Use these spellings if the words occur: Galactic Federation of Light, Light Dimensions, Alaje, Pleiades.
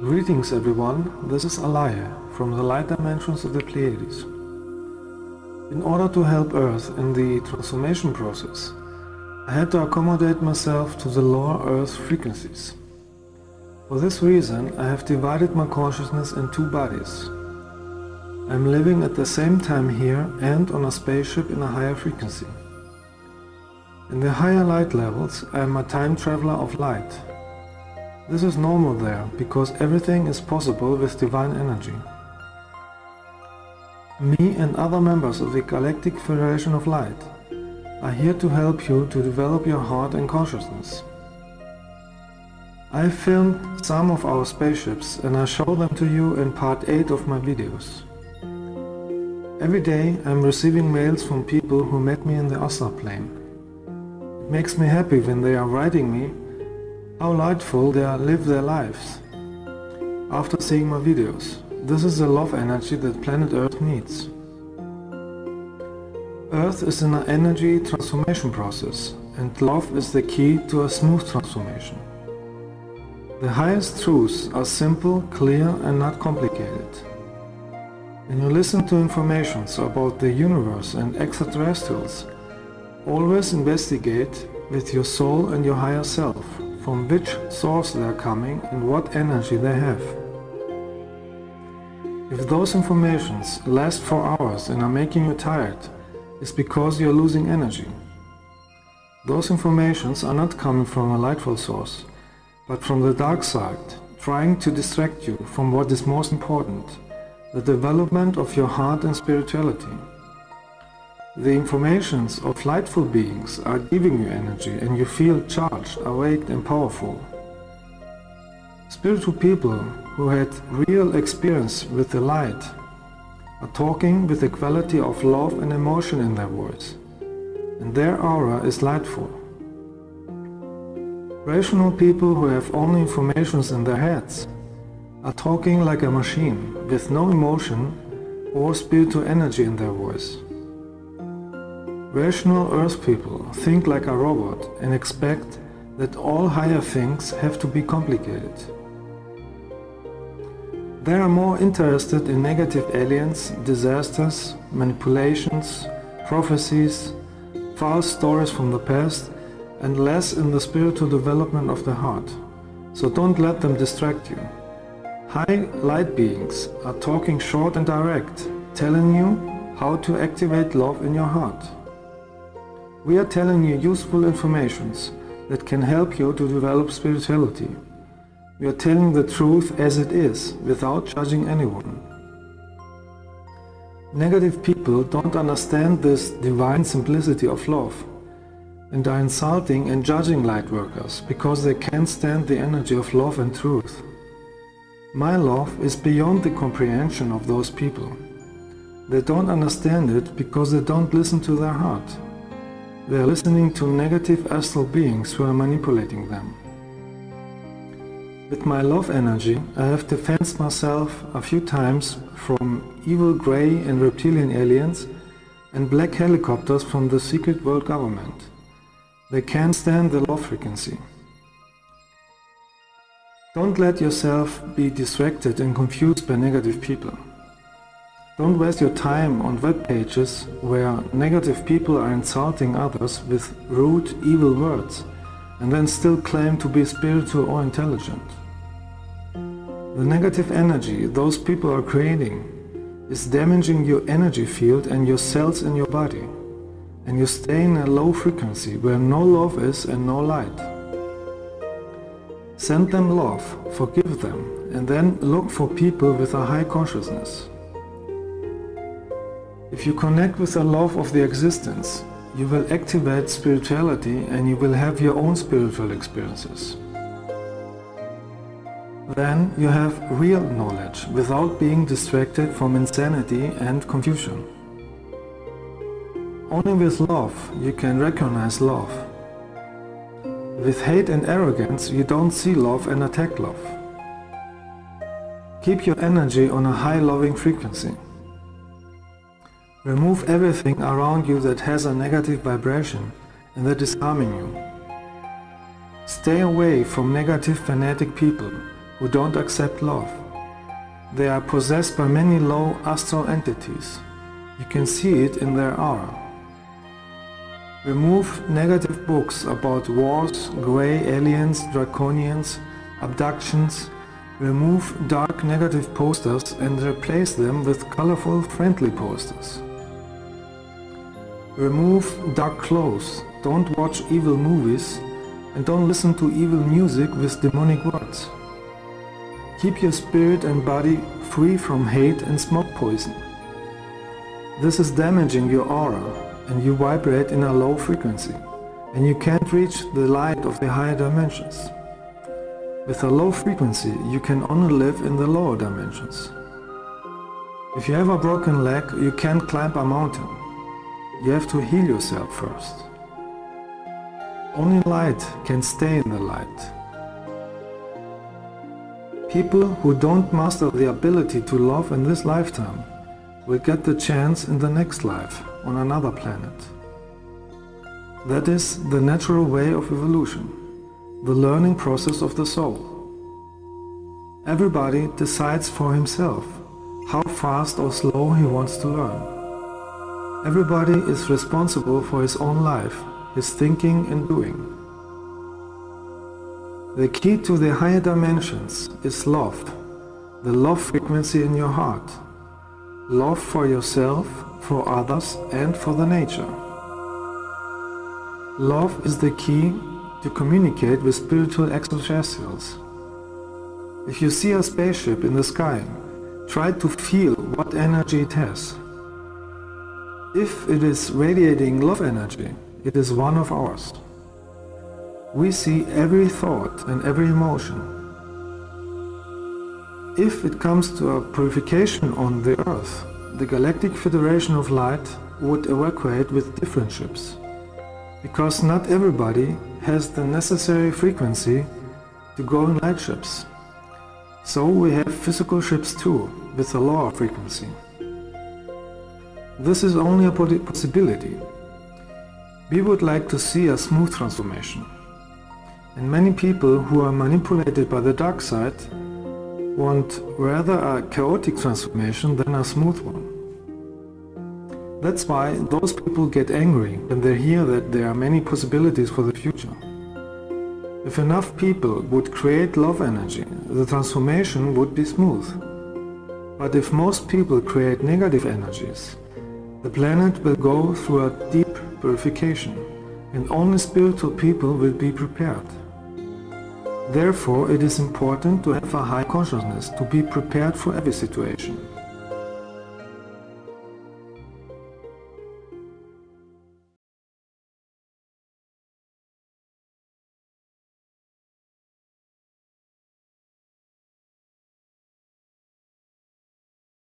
Greetings everyone, this is Alaje from the Light Dimensions of the Pleiades. In order to help Earth in the transformation process, I had to accommodate myself to the lower Earth frequencies. For this reason, I have divided my consciousness in two bodies. I am living at the same time here and on a spaceship in a higher frequency. In the higher light levels, I am a time traveler of light. This is normal there, because everything is possible with divine energy. Me and other members of the Galactic Federation of Light are here to help you to develop your heart and consciousness. I filmed some of our spaceships and I show them to you in part 8 of my videos. Every day I am receiving mails from people who met me in the Osler plane. It makes me happy when they are writing me how delightful they live their lives after seeing my videos. This is the love energy that planet Earth needs. Earth is in an energy transformation process, and love is the key to a smooth transformation. The highest truths are simple, clear and not complicated. When you listen to information about the universe and extraterrestrials, always investigate with your soul and your higher self from which source they are coming and what energy they have. If those informations last for hours and are making you tired, it's because you're losing energy. Those informations are not coming from a lightful source, but from the dark side, trying to distract you from what is most important, the development of your heart and spirituality. The informations of lightful beings are giving you energy and you feel charged, awake and powerful. Spiritual people who had real experience with the light are talking with the quality of love and emotion in their voice, and their aura is lightful. Rational people who have only informations in their heads are talking like a machine with no emotion or spiritual energy in their voice. Rational Earth people think like a robot and expect that all higher things have to be complicated. They are more interested in negative aliens, disasters, manipulations, prophecies, false stories from the past, and less in the spiritual development of the heart. So don't let them distract you. High light beings are talking short and direct, telling you how to activate love in your heart. We are telling you useful informations that can help you to develop spirituality. We are telling the truth as it is, without judging anyone. Negative people don't understand this divine simplicity of love and are insulting and judging light workers because they can't stand the energy of love and truth. My love is beyond the comprehension of those people. They don't understand it because they don't listen to their heart. They are listening to negative astral beings who are manipulating them. With my love energy, I have defended myself a few times from evil grey and reptilian aliens and black helicopters from the secret world government. They can't stand the love frequency. Don't let yourself be distracted and confused by negative people. Don't waste your time on web pages where negative people are insulting others with rude, evil words and then still claim to be spiritual or intelligent. The negative energy those people are creating is damaging your energy field and your cells in your body, and you stay in a low frequency where no love is and no light. Send them love, forgive them, and then look for people with a high consciousness. If you connect with the love of the existence, you will activate spirituality and you will have your own spiritual experiences. Then you have real knowledge without being distracted from insanity and confusion. Only with love you can recognize love. With hate and arrogance you don't see love and attack love. Keep your energy on a high loving frequency. Remove everything around you that has a negative vibration and that is harming you. Stay away from negative, fanatic people who don't accept love. They are possessed by many low astral entities. You can see it in their aura. Remove negative books about wars, grey aliens, draconians, abductions. Remove dark negative posters and replace them with colorful, friendly posters. Remove dark clothes. Don't watch evil movies and don't listen to evil music with demonic words. Keep your spirit and body free from hate and smoke poison. This is damaging your aura, and you vibrate in a low frequency, and you can't reach the light of the higher dimensions. With a low frequency, you can only live in the lower dimensions. If you have a broken leg, you can't climb a mountain. You have to heal yourself first. Only light can stay in the light. People who don't master the ability to love in this lifetime will get the chance in the next life on another planet. That is the natural way of evolution, the learning process of the soul. Everybody decides for himself how fast or slow he wants to learn. Everybody is responsible for his own life, his thinking and doing. The key to the higher dimensions is love, the love frequency in your heart. Love for yourself, for others and for the nature. Love is the key to communicate with spiritual extraterrestrials. If you see a spaceship in the sky, try to feel what energy it has. If it is radiating love energy, it is one of ours. We see every thought and every emotion. If it comes to a purification on the Earth, the Galactic Federation of Light would evacuate with different ships, because not everybody has the necessary frequency to go in light ships. So we have physical ships too, with a lower frequency. This is only a possibility. We would like to see a smooth transformation. And many people who are manipulated by the dark side want rather a chaotic transformation than a smooth one. That's why those people get angry when they hear that there are many possibilities for the future. If enough people would create love energy, the transformation would be smooth. But if most people create negative energies, the planet will go through a deep purification, and only spiritual people will be prepared. Therefore, it is important to have a high consciousness to be prepared for every situation.